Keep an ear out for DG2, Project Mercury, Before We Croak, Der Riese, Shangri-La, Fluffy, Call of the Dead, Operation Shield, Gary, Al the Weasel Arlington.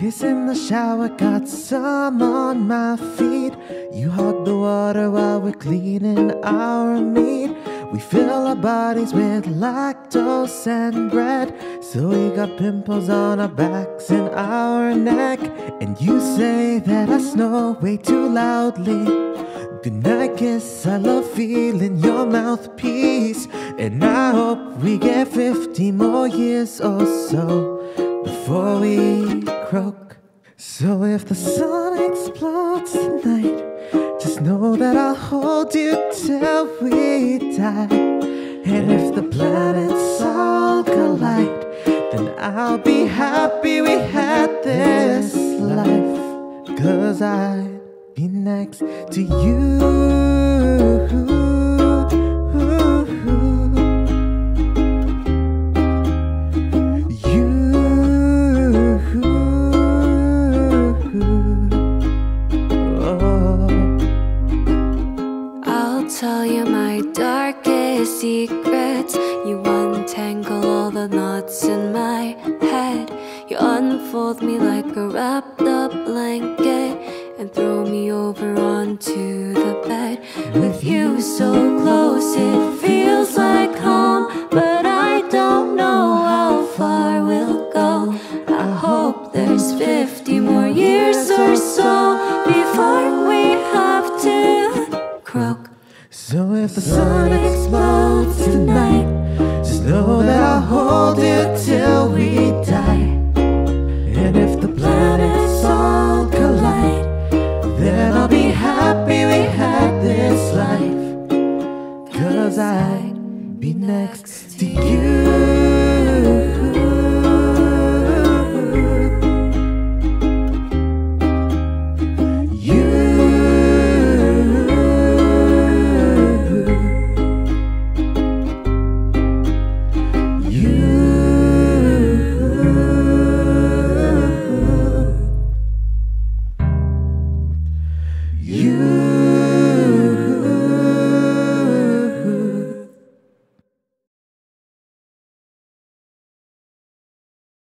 Piss in the shower, got some on my feet. You hog the water while we're cleaning our meat. We fill our bodies with lactose and bread, so we got pimples on our backs and our neck. And you say that I snore way too loudly. Goodnight kiss, I love feeling your mouthpiece. And I hope we get 50 more years or so before we croak. So if the sun explodes tonight, just know that I'll hold you till we die. And if the planets all collide, then I'll be happy we had this life. 'Cause I'd be next to you. Tell you my darkest secrets. You untangle all the knots in my head. You unfold me like a wrapped up blanket and throw me over onto the bed. With you so close, it feels like home, but I don't know how far we'll go. I hope there's 50 more years or so before we have to croak. So if the sun explodes tonight, just know that I'll hold you till we die. And if the planets all collide, then I'll be happy we had this life. 'Cause I'd be next to you. You